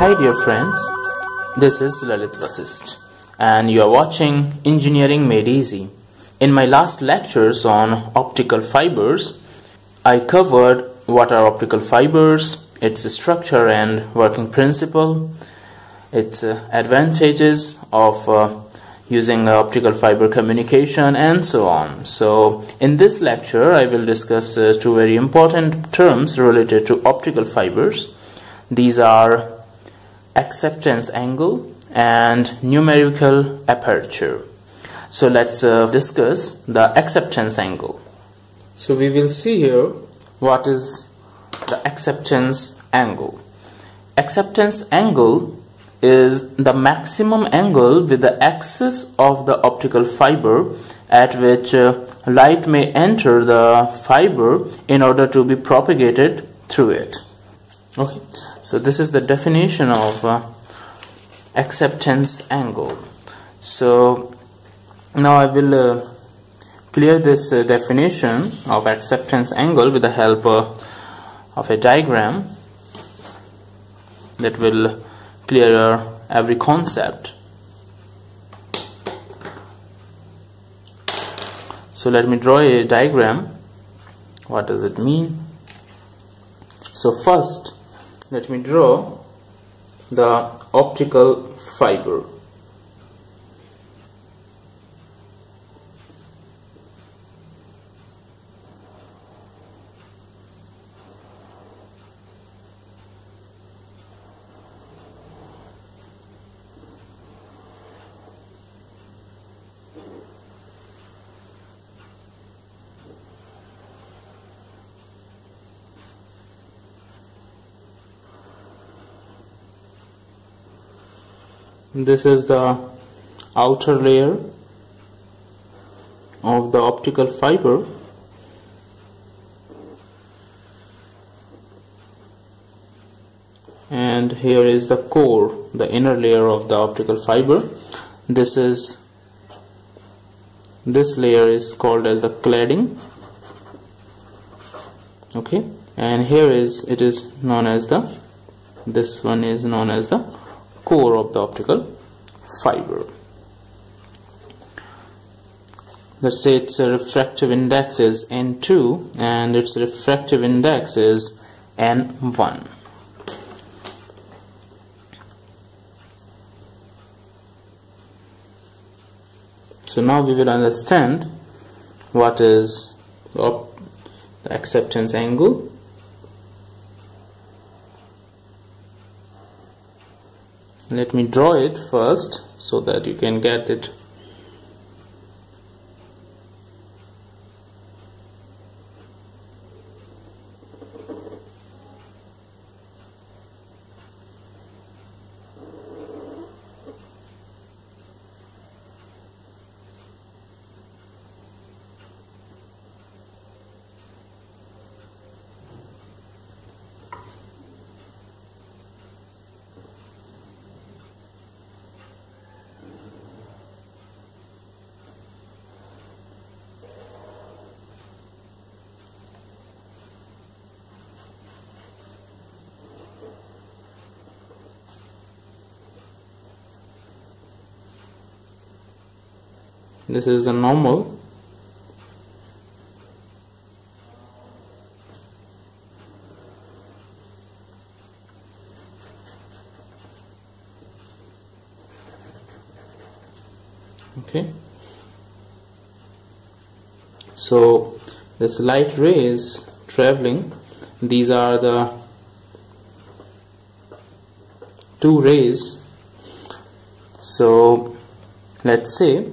Hi dear friends, this is Lalit Vasist and you are watching Engineering Made Easy. In my last lectures on optical fibers, I covered what are optical fibers, its structure and working principle, its advantages of using optical fiber communication and so on. So in this lecture I will discuss two very important terms related to optical fibers. These are acceptance angle and numerical aperture. So let's discuss the acceptance angle. So we will see here what is the acceptance angle. Acceptance angle is the maximum angle with the axis of the optical fiber at which light may enter the fiber in order to be propagated through it. Okay, so this is the definition of acceptance angle. So now I will clear this definition of acceptance angle with the help of a diagram that will clear every concept. So let me draw a diagram. What does it mean? So first, let me draw the optical fiber. This is the outer layer of the optical fiber, and here is the core, the inner layer of the optical fiber. This layer is called as the cladding. Okay, and here is this one is known as the core of the optical fiber. Let's say its refractive index is N2 and its refractive index is N1. So now we will understand what is the acceptance angle. Let me draw it first so that you can get it. This is the normal. Okay. So this light ray is traveling. These are the two rays. So let's say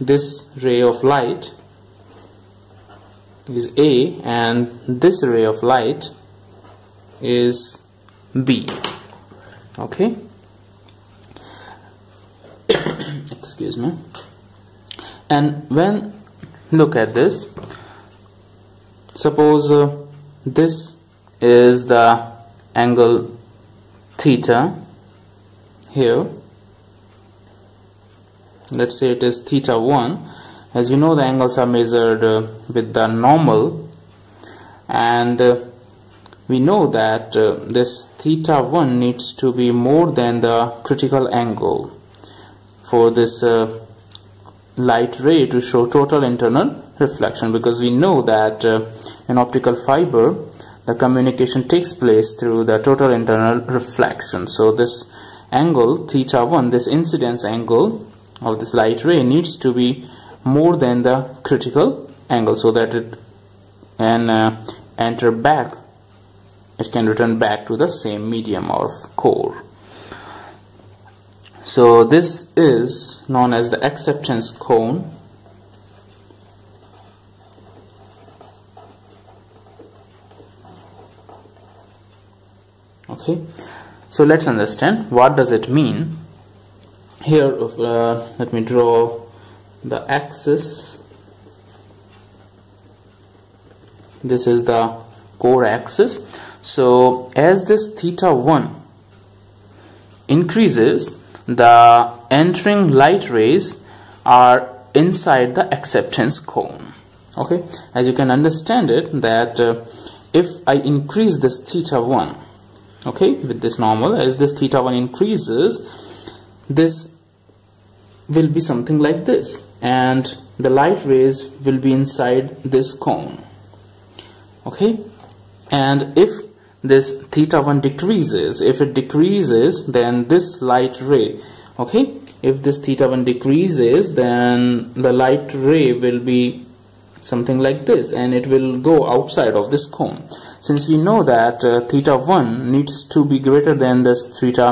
this ray of light is A and this ray of light is B. Okay. Excuse me. And when look at this, suppose this is the angle theta here. Let's say it is theta 1. As we know, the angles are measured with the normal, and we know that this theta 1 needs to be more than the critical angle for this light ray to show total internal reflection, because we know that in optical fiber the communication takes place through the total internal reflection. So this angle theta 1, this incidence angle of this light ray, needs to be more than the critical angle so that it can enter back, it can return back to the same medium or core. So this is known as the acceptance cone. Okay, so let's understand what does it mean. Here let me draw the axis. This is the core axis. So as this theta 1 increases, the entering light rays are inside the acceptance cone. Okay, as you can understand it, that if I increase this theta 1, okay, with this normal, as this theta 1 increases, this will be something like this, and the light rays will be inside this cone. Okay, and if this theta 1 decreases, if it decreases, then this light ray, okay, if this theta 1 decreases, then the light ray will be something like this, and it will go outside of this cone. Since we know that theta 1 needs to be greater than this theta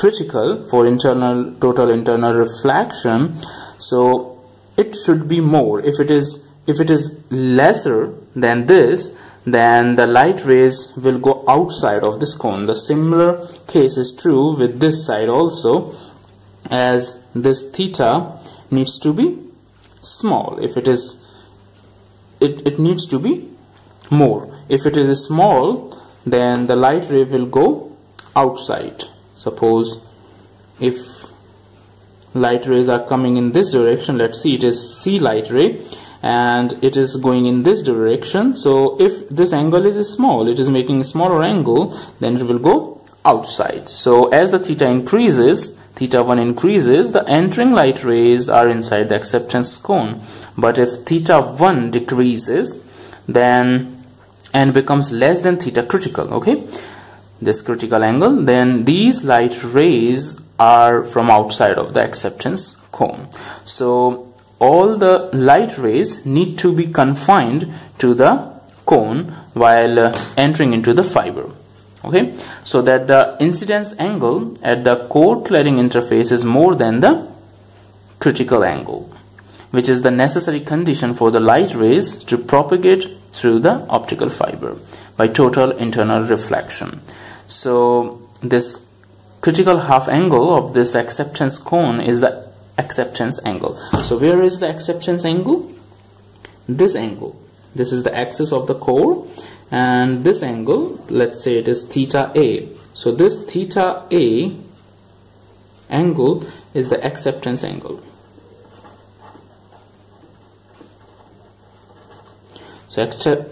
critical for internal total internal reflection, so it should be more. If it is lesser than this, then the light rays will go outside of this cone. The similar case is true with this side also, as this theta needs to be small. If it is, it needs to be more. If it is small, then the light ray will go outside. Suppose if light rays are coming in this direction, let's see, it is C light ray, and it is going in this direction. So if this angle is small, it is making a smaller angle, then it will go outside. So as the theta increases, theta 1 increases, the entering light rays are inside the acceptance cone. But if theta 1 decreases, then and becomes less than theta critical, okay, this critical angle, then these light rays are from outside of the acceptance cone. So all the light rays need to be confined to the cone while entering into the fiber, okay, so that the incidence angle at the core cladding interface is more than the critical angle, which is the necessary condition for the light rays to propagate through the optical fiber by total internal reflection. So this critical half angle of this acceptance cone is the acceptance angle. So where is the acceptance angle? This angle. This is the axis of the core, and this angle, let's say it is theta A. So this theta A angle is the acceptance angle. So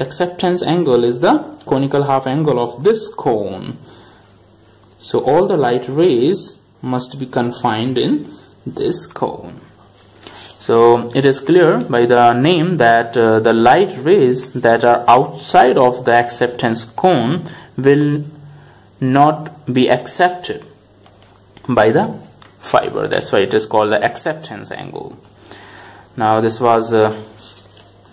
acceptance angle is the conical half angle of this cone. So all the light rays must be confined in this cone. So it is clear by the name that the light rays that are outside of the acceptance cone will not be accepted by the fiber. That's why it is called the acceptance angle. Now this was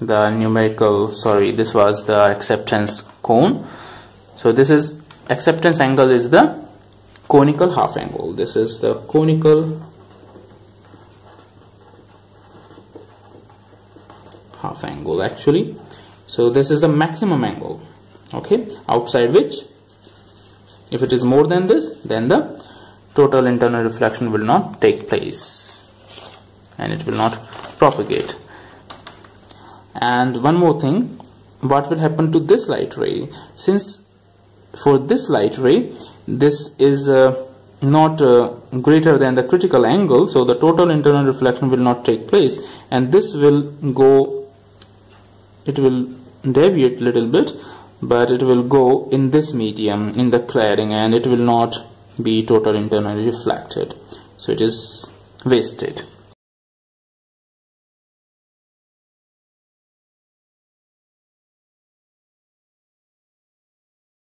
this was the acceptance cone. So this is acceptance angle is the conical half angle. This is the conical half angle actually. So this is the maximum angle, okay, outside which if it is more than this, then the total internal reflection will not take place and it will not propagate. And one more thing, what will happen to this light ray? Since for this light ray, this is not greater than the critical angle, so the total internal reflection will not take place, and this will go, it will deviate little bit but it will go in this medium, in the cladding, and it will not be totally internally reflected, so it is wasted.